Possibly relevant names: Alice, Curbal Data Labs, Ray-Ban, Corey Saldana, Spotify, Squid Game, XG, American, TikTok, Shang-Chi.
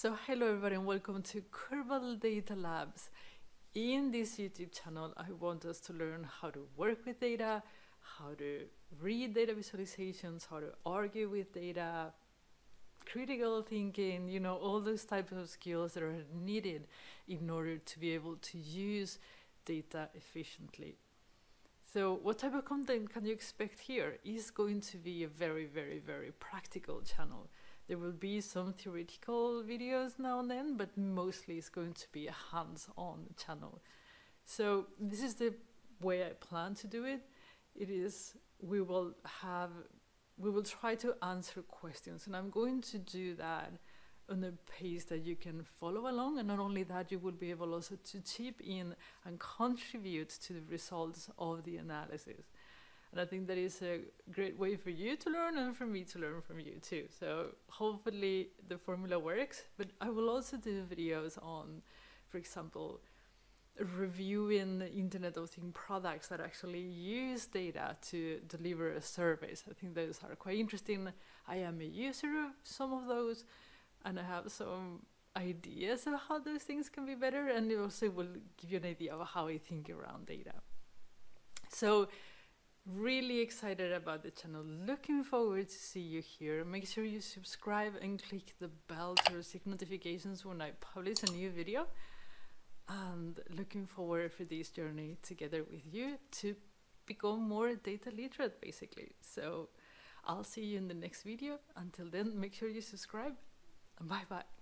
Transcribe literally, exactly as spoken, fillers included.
So hello everybody and welcome to Curbal Data Labs. In this YouTube channel, I want us to learn how to work with data, how to read data visualizations, how to argue with data, critical thinking, you know, all those types of skills that are needed in order to be able to use data efficiently. So what type of content can you expect here is going to be a very, very, very practical channel. There will be some theoretical videos now and then, but mostly it's going to be a hands-on channel. So this is the way I plan to do it. It is, we will have, we will try to answer questions, and I'm going to do that on a pace that you can follow along. And not only that, you will be able also to chip in and contribute to the results of the analysis. And I think that is a great way for you to learn and for me to learn from you too. So hopefully the formula works, but I will also do videos on, for example, reviewing Internet of Things products that actually use data to deliver a service. I think those are quite interesting. I am a user of some of those, and I have some ideas of how those things can be better, and it also will give you an idea of how I think around data. So really excited about the channel, looking forward to see you here. Make sure you subscribe and click the bell to receive notifications when I publish a new video, and looking forward for this journey together with you to become more data literate basically. So I'll see you in the next video. Until then, make sure you subscribe, and bye bye.